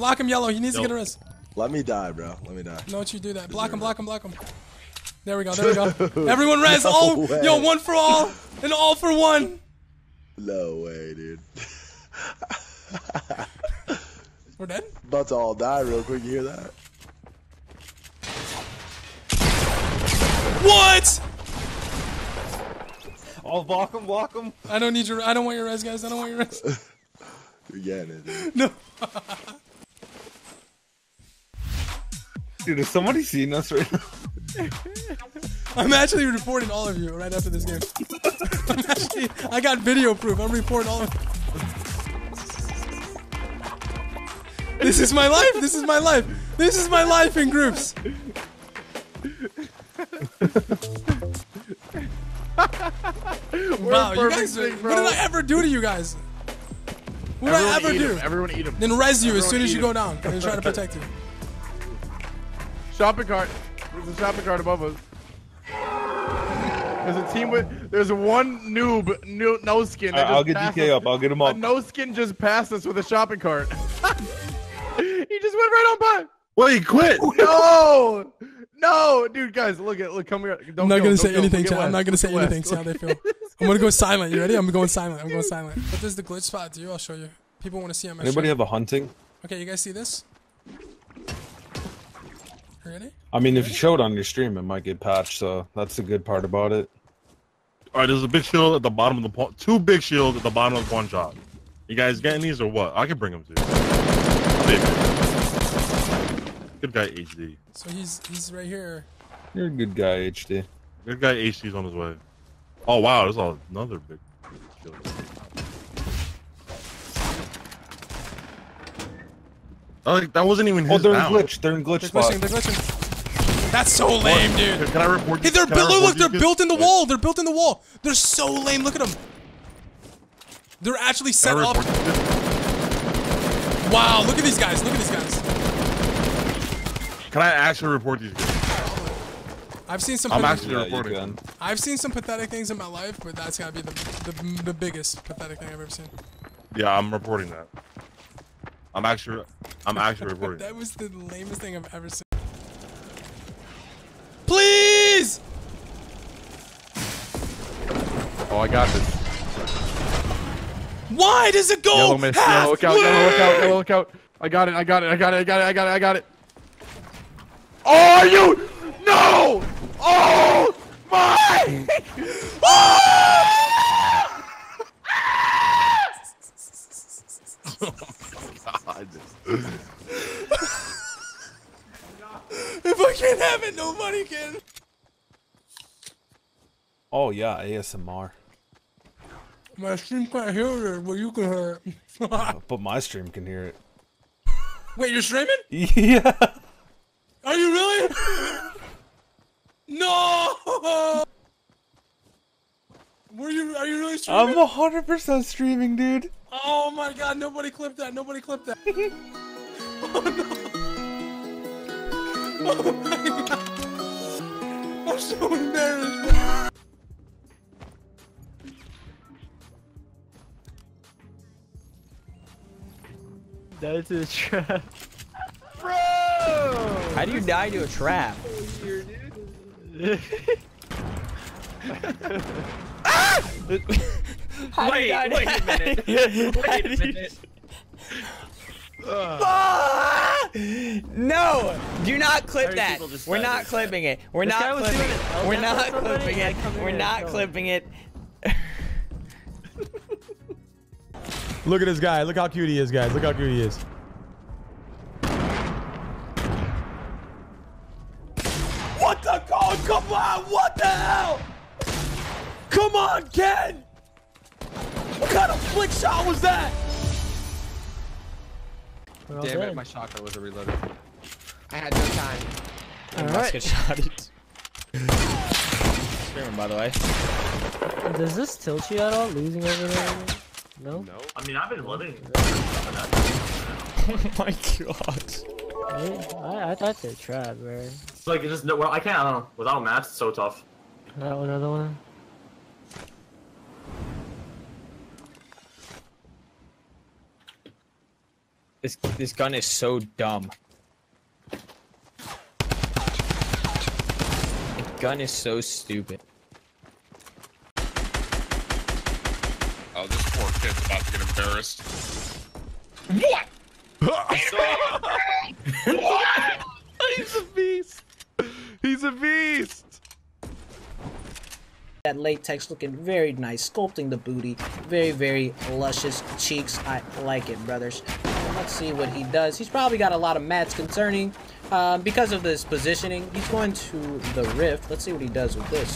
Block him, yellow. He needs to get a wrist. Let me die, bro. Let me die. Don't you do that. Block him, block him, block him. There we go, there we go. Everyone res. No way. Yo, one for all and all for one. No way, dude. We're dead? About to all die real quick. You hear that? What? I'll block him, block him. I don't need your, I don't want your res, guys. I don't want your res. You're getting it, dude. No. Dude, has somebody seen us right now? I'm actually reporting all of you right after this game. I'm actually, I got video proof. I'm reporting all of you. This is my life. This is my life. This is my life in groups. Wow, you guys, what did I ever do to you guys? What did I ever do? Everyone eat him. Then res you as soon as you go down and try to protect you. Shopping cart. There's a shopping cart above us. There's a team with. There's one noob, no skin. I'll get DK up. I'll get him up. No skin just passed us with a shopping cart. He just went right on by. Well, he quit. No, no, dude, guys, look at, look, come here. Don't I'm not gonna say anything. See how they feel. I'm gonna go silent. You ready? I'm going silent. I'm going silent. But this is the glitch spot, dude. I'll show you. People want to see how much. Anybody have a hunting? Okay, you guys see this? Ready? I mean, if you show it on your stream, it might get patched. So that's the good part about it. All right, there's a big shield at the bottom of the pawn. Two big shields at the bottom of the pawn shop. You guys getting these or what? I can bring them to you. Good guy HD. So he's right here. You're a good guy HD. Good guy HD's on his way. Oh wow, there's another big shield. Like, that wasn't even his. Oh, they're in glitch. They're in glitch spot. They're glitching. That's so lame, dude. Can I report? Hey, they're look, they're built in the wall. They're built in the wall. They're so lame. Look at them. They're actually set up. Wow, look at these guys. Look at these guys. Can I actually report these guys? I've seen some. I'm actually reporting. I've seen some pathetic things in my life, but that's gotta be the biggest pathetic thing I've ever seen. Yeah, I'm reporting that. I'm actually reporting. That was the lamest thing I've ever seen. Please! Oh, I got this. Why does it go? Yellow miss. Yellow, look out! Yellow, look out! Yellow, look out! I got it! I got it! I got it! I got it! I got it! I got it! Oh, you! No! Oh! My! Oh! Oh my God. If I can't have it, nobody can. Oh, yeah, ASMR. My stream can't hear it, but you can hear it. But my stream can hear it. Wait, you're streaming? Yeah. Are you really? No! Were you? Are you really streaming? I'm 100% streaming, dude. Oh my God! Nobody clipped that. Nobody clipped that. Oh no! Oh my God! I'm so embarrassed. That's a trap. Bro! How do you die to a trap? Ah! wait a minute. Ah! No! Do not clip that. We're not clipping it. We're not clipping it. We're not clipping it. We're not clipping it. Look at this guy. Look how cute he is, guys. Look how cute he is. What the? Oh, come on! What the hell? Come on, Ken! What kind of flick shot was that? Damn it! My shotgun wasn't reloaded. I had no time. I musket shot it. Screaming, by the way. Does this tilt you at all? Losing over there? No. No. I mean, I've been living. Oh my God. I thought they tried, bro. It's like, it's just no, well, I can't, I don't know. Without maps, it's so tough. That one, another one. This gun is so dumb. The gun is so stupid. Oh, this poor kid's about to get embarrassed. What? What? He's a beast. He's a beast. That latex looking very nice, sculpting the booty, very, very luscious cheeks. I like it, brothers. Let's see what he does. He's probably got a lot of mats concerning because of this positioning. He's going to the rift. Let's see what he does with this.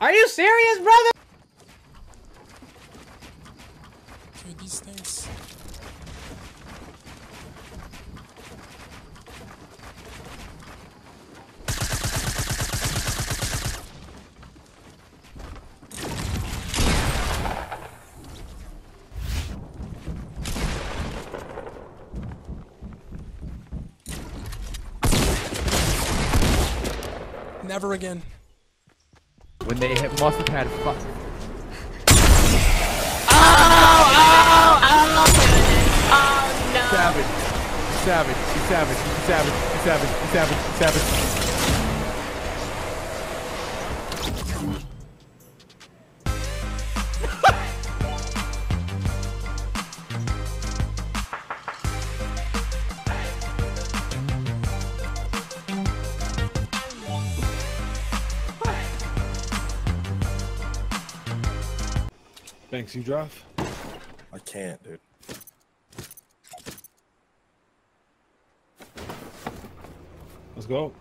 Are you serious, brother? Never again. When they hit, must have had fun. Oh no! Savage, savage, savage, savage, savage, savage, Thanks, you drive? I can't, dude. Let's go.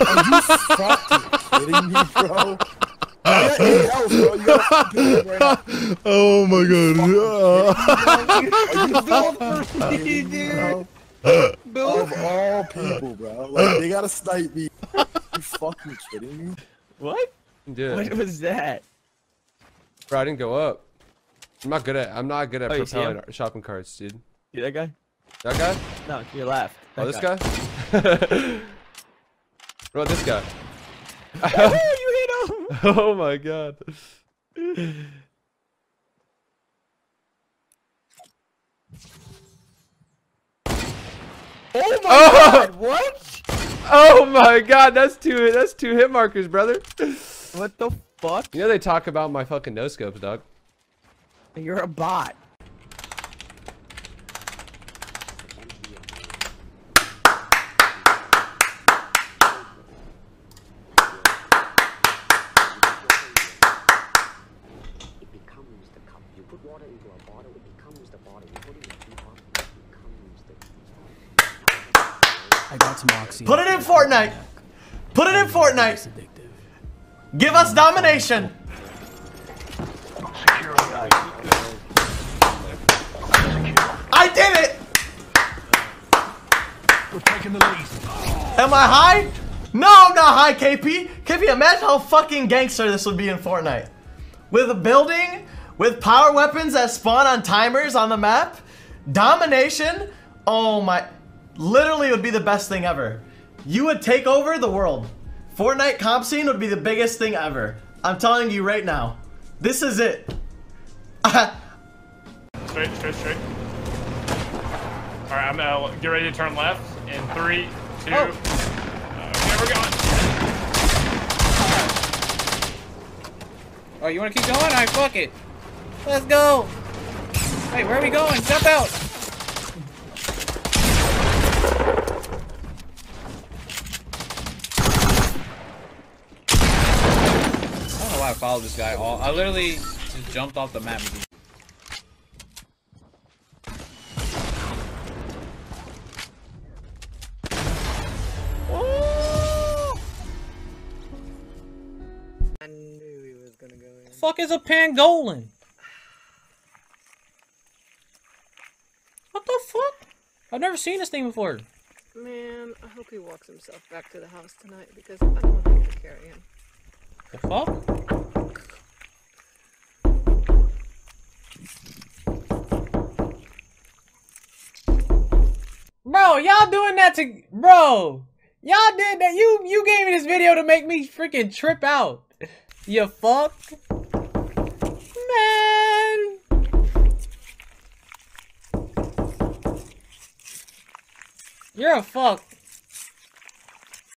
Are you fucking kidding me, bro? Oh my god. Are you fucking dude? Of all people, bro. Like, they gotta snipe me. Are you fucking kidding me? What? Dude. What was that? Bro, I didn't go up. I'm not good at propelling shopping carts, dude. You that guy? That guy? No, to your left. Oh, this guy? What about this guy? Oh, you hit him! Oh my god. Oh my god, what? Oh my god, that's two hit markers, brother. What the fuck? You know they talk about my fucking no scopes, dog. You're a bot. It becomes the cup. You put water into a bottle, it becomes the bottle. You put it in a teapot, it becomes the teapot. I got some oxy. Put it in Fortnite. Put it in Fortnite. Give us domination! I did it! We're taking the lead. Am I high? No, I'm not high, KP! KP, imagine how fucking gangster this would be in Fortnite. With a building, with power weapons that spawn on timers on the map, domination, oh my... Literally would be the best thing ever. You would take over the world. Fortnite comp scene would be the biggest thing ever. I'm telling you right now. This is it. Straight, straight, straight. Alright, I'm gonna get ready to turn left in 3, 2... Oh. Okay, we're going. Oh, you wanna keep going? Alright, fuck it. Let's go. Hey, where are we going? Jump out. I followed this guy all. I literally just jumped off the map. Oh! I knew he was gonna go in. The fuck is a pangolin? What the fuck? I've never seen this thing before. Man, I hope he walks himself back to the house tonight because I don't want to carry him. The fuck? Bro, y'all doing that to... Bro, Y'all did that. You gave me this video to make me freaking trip out. You fuck. Man. You're a fuck.